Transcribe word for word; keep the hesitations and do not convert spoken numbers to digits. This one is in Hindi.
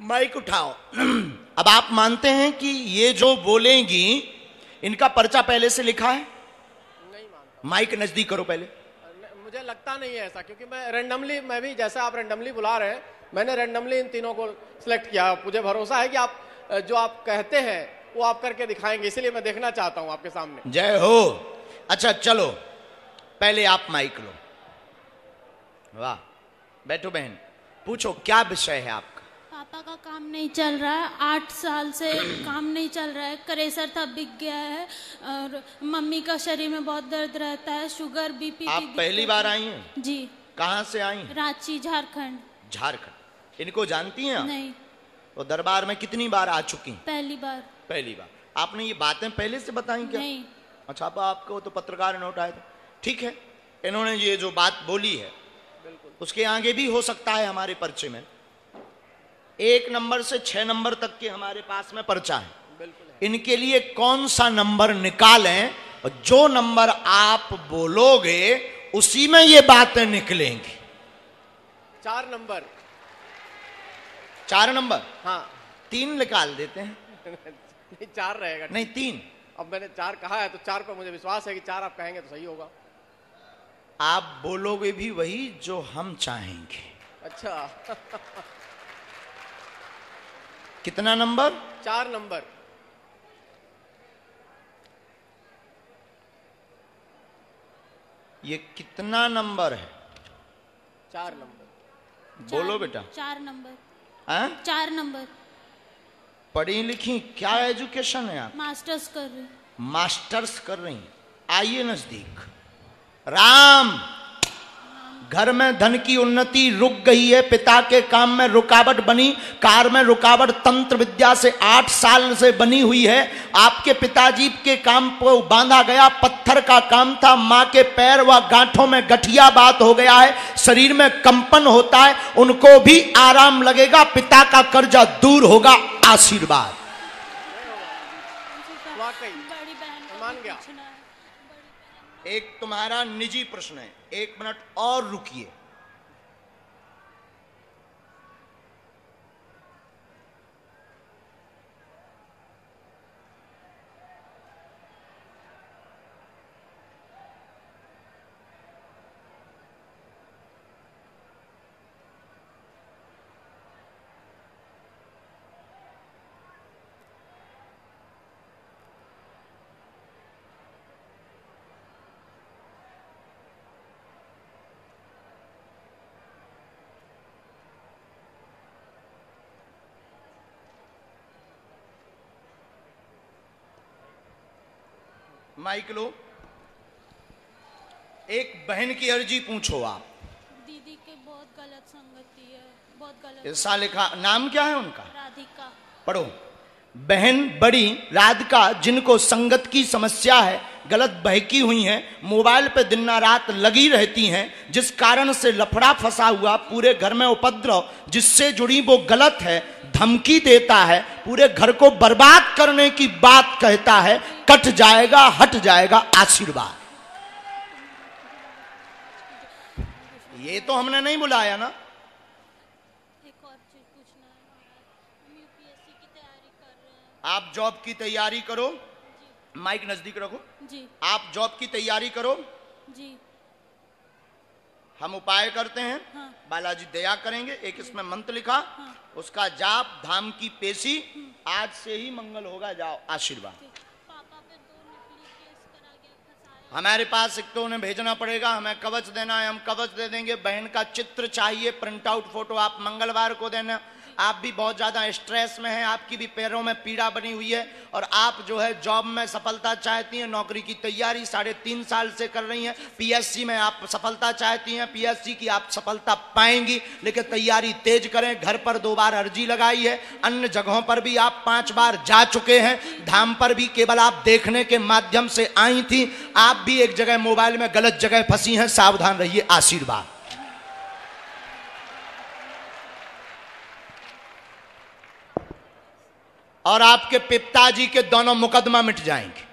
माइक उठाओ। अब आप मानते हैं कि ये जो बोलेंगी इनका पर्चा पहले से लिखा है? नहीं मानता। माइक नजदीक करो पहले। मुझे लगता नहीं है ऐसा, क्योंकि मैं रैंडमली मैं भी जैसे आप रैंडमली बुला रहे हैं, मैंने रैंडमली इन तीनों को सिलेक्ट किया। मुझे भरोसा है कि आप जो आप कहते हैं वो आप करके दिखाएंगे, इसलिए मैं देखना चाहता हूं आपके सामने। जय हो। अच्छा चलो पहले आप माइक लो। वाह, बैठो बहन, पूछो क्या विषय है आपका? पापा का काम नहीं चल रहा है, आठ साल से काम नहीं चल रहा है, करेसर था बिक गया है, और मम्मी का शरीर में बहुत दर्द रहता है, शुगर, बीपी। आप पहली बार आई हैं? जी। कहाँ से आई? रांची, झारखंड। झारखंड। इनको जानती हैं आप? नहीं। तो दरबार में कितनी बार आ चुकी? पहली बार। पहली बार। आपने ये बातें पहले से बताई क्या? नहीं। अच्छा, अब आपको तो पत्रकार नोट आया था। ठीक है, इन्होंने ये जो बात बोली है उसके आगे भी हो सकता है हमारे पर्चे में एक नंबर से छह नंबर तक के हमारे पास में पर्चा है, बिल्कुल है। इनके लिए कौन सा नंबर निकालें? और जो नंबर आप बोलोगे उसी में ये बातें निकलेंगी। चार नंबर। चार नंबर? हाँ। तीन निकाल देते हैं। नहीं, चार रहेगा। नहीं, तीन। अब मैंने चार कहा है तो चार पर मुझे विश्वास है कि चार आप कहेंगे तो सही होगा। आप बोलोगे भी वही जो हम चाहेंगे। अच्छा। कितना नंबर? चार नंबर। ये कितना नंबर है? चार नंबर। बोलो बेटा। चार नंबर। हाँ, चार नंबर। पढ़ी लिखी? क्या एजुकेशन है आप? मास्टर्स कर रही। मास्टर्स कर रही। आइए नजदीक। राम। घर में धन की उन्नति रुक गई है, पिता के काम में रुकावट बनी, कार में रुकावट तंत्र विद्या से आठ साल से बनी हुई है। आपके पिताजी के काम को बांधा गया, पत्थर का काम था। माँ के पैर व गांठों में गठिया बात हो गया है, शरीर में कंपन होता है, उनको भी आराम लगेगा, पिता का कर्जा दूर होगा। आशीर्वाद। एक तुम्हारा निजी प्रश्न है, एक मिनट और रुकिए। माइक लो। एक बहन की अर्जी पूछो आप। दीदी के बहुत गलत संगति है, बहुत गलत। ऐसा लिखा। नाम क्या है उनका? राधिका। पढ़ो। बहन बड़ी राधिका, जिनको संगत की समस्या है, गलत बहकी हुई हैं, मोबाइल पे दिन रात लगी रहती हैं, जिस कारण से लफड़ा फंसा हुआ, पूरे घर में उपद्रव, जिससे जुड़ी वो गलत है, धमकी देता है, पूरे घर को बर्बाद करने की बात कहता है, कट जाएगा, हट जाएगा। आशीर्वाद। ये तो हमने नहीं बुलाया ना। एक और चीज पूछना है, हम यूपीएससी की तैयारी कर रहे हैं। आप जॉब की तैयारी करो। माइक नजदीक रखो। जी। आप जॉब की तैयारी करो। जी। हम उपाय करते हैं। हाँ। बालाजी दया करेंगे। एक इसमें मंत्र लिखा। हाँ। उसका जाप, धाम की पेशी, आज से ही मंगल होगा। जाओ। आशीर्वाद। पापा पे दो नकली केस करा गया, फंसाया। हमारे पास एक तो उन्हें भेजना पड़ेगा, हमें कवच देना है, हम कवच दे देंगे। बहन का चित्र चाहिए, प्रिंट आउट फोटो आप मंगलवार को देना। आप भी बहुत ज़्यादा स्ट्रेस में हैं, आपकी भी पैरों में पीड़ा बनी हुई है, और आप जो है जॉब में सफलता चाहती हैं, नौकरी की तैयारी साढ़े तीन साल से कर रही हैं, पीएससी में आप सफलता चाहती हैं, पीएससी की आप सफलता पाएंगी, लेकिन तैयारी तेज करें। घर पर दो बार अर्जी लगाई है, अन्य जगहों पर भी आप पाँच बार जा चुके हैं, धाम पर भी केवल आप देखने के माध्यम से आई थी। आप भी एक जगह मोबाइल में गलत जगह फंसी हैं, सावधान रहिए। आशीर्वाद। और आपके पिताजी के दोनों मुकदमा मिट जाएंगे।